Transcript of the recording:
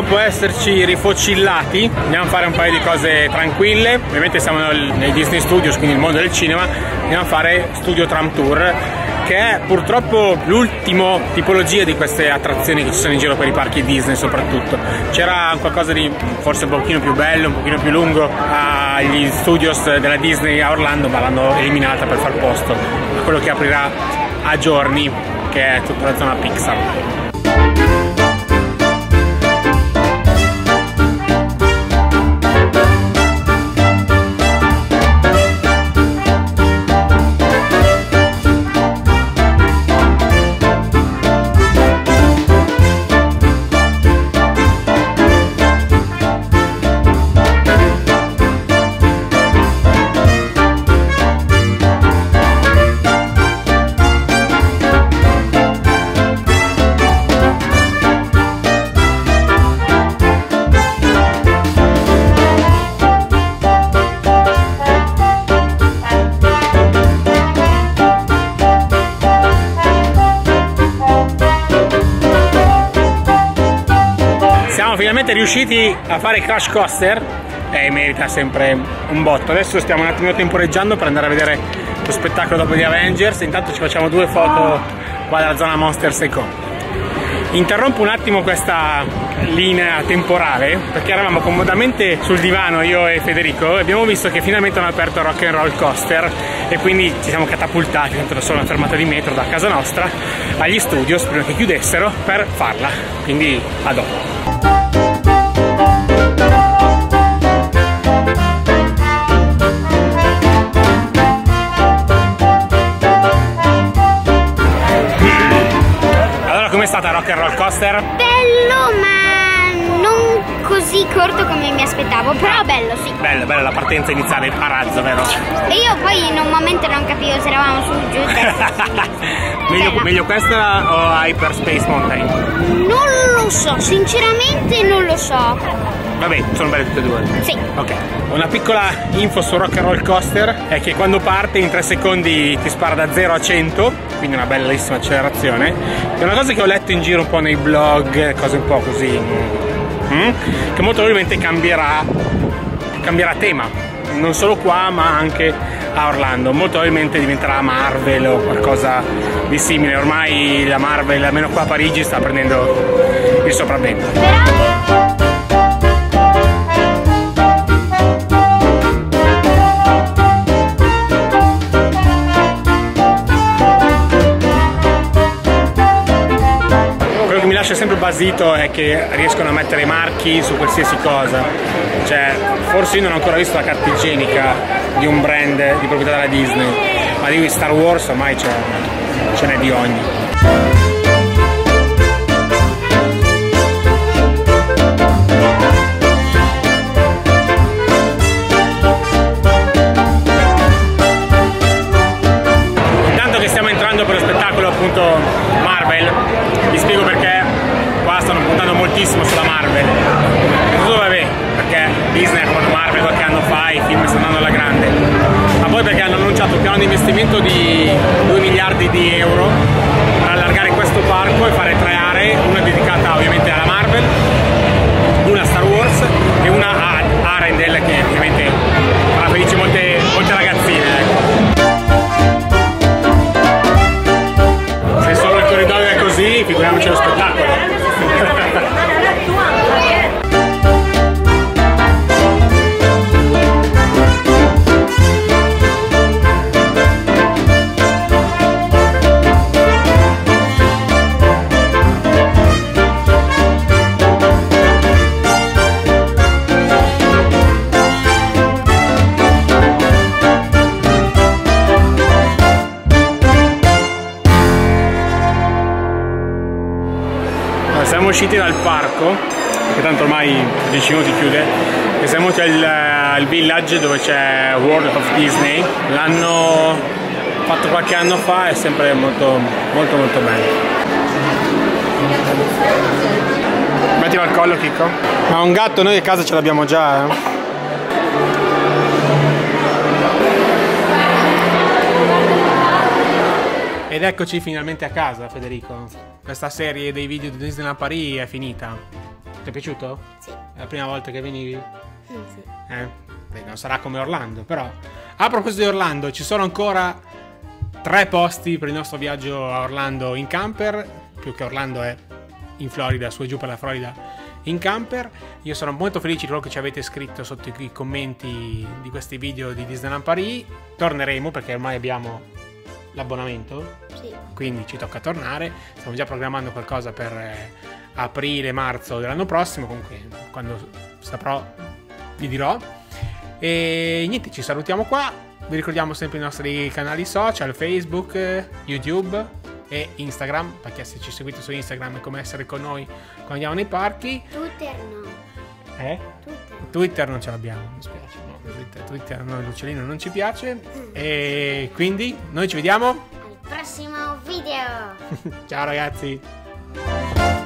Dopo esserci rifocillati andiamo a fare un paio di cose tranquille. Ovviamente siamo nei Disney Studios, quindi il mondo del cinema. Andiamo a fare Studio Tram Tour, che è purtroppo l'ultima tipologia di queste attrazioni che ci sono in giro per i parchi Disney soprattutto. C'era qualcosa di forse un pochino più bello, un pochino più lungo agli studios della Disney a Orlando, ma l'hanno eliminata per far posto a quello che aprirà a giorni, che è tutta la zona Pixar. Finalmente riusciti a fare Crash Coaster e merita sempre un botto. Adesso stiamo un attimo temporeggiando per andare a vedere lo spettacolo dopo di Avengers. Intanto ci facciamo due foto qua dalla zona Monsters e Co. Interrompo un attimo questa linea temporale perché eravamo comodamente sul divano io e Federico e abbiamo visto che finalmente hanno aperto Rock and Roll Coaster e quindi ci siamo catapultati, tanto da solo una fermata di metro da casa nostra, agli studios prima che chiudessero per farla. Quindi a dopo. Com'è stata Rock and Roll Coaster? Bello, ma non così corto come mi aspettavo, però bello sì. Bello, bella la partenza iniziale a razzo, vero? E io poi in un momento non capivo se eravamo su, giù, meglio questa o Hyperspace Mountain? Non lo so, sinceramente non lo so. Vabbè, sono belle tutte e due? Sì. Ok. Una piccola info su Rock and Roll Coaster è che quando parte in 3 secondi ti spara da 0 a 100, quindi una bellissima accelerazione. È una cosa che ho letto in giro un po' nei blog, cose un po' così, che molto probabilmente cambierà tema, non solo qua ma anche a Orlando. Molto probabilmente diventerà Marvel o qualcosa di simile. Ormai la Marvel, almeno qua a Parigi, sta prendendo il sopravvento. Sempre basito è che riescono a mettere marchi su qualsiasi cosa, cioè forse io non ho ancora visto la carta igienica di un brand di proprietà della Disney, ma di Star Wars ormai ce n'è di ogni. Sulla Marvel, tutto vabbè, perché Disney ha comprato Marvel qualche anno fa, i film stanno andando alla grande, ma poi perché hanno annunciato un piano di investimento di 2 miliardi di euro per allargare questo parco e fare 3 aree, una dedicata ovviamente alla Marvel, una a Star Wars e una a Arendelle, che ovviamente farà felici molte ragazzine. Se solo il corridoio è così, figuriamoci lo spettacolo. Usciti dal parco, che tanto ormai 10 minuti chiude, e siamo venuti al village dove c'è World of Disney. L'hanno fatto qualche anno fa, è sempre molto bello. Mettilo al collo, Chicco. Ma un gatto noi a casa ce l'abbiamo già, eh? Ed eccoci finalmente a casa, Federico. Questa serie dei video di Disneyland Paris è finita. Ti è piaciuto? Sì. È la prima volta che venivi? Sì. Beh, non sarà come Orlando, però. A proposito di Orlando, ci sono ancora 3 posti per il nostro viaggio a Orlando in camper, più che Orlando è in Florida, su e giù per la Florida in camper. Io sono molto felice di quello che ci avete scritto sotto i commenti di questi video di Disneyland Paris. Torneremo perché ormai abbiamo l'abbonamento, sì, quindi ci tocca tornare. Stiamo già programmando qualcosa per aprile-marzo dell'anno prossimo, comunque quando saprò vi dirò. E niente, ci salutiamo qua. Vi ricordiamo sempre i nostri canali social, Facebook, YouTube e Instagram, perché se ci seguite su Instagram è come essere con noi quando andiamo nei parchi. Twitter no. Eh? Twitter non ce l'abbiamo, mi spiace. No, Twitter no, l'uccellino non ci piace. E quindi noi ci vediamo al prossimo video. Ciao ragazzi.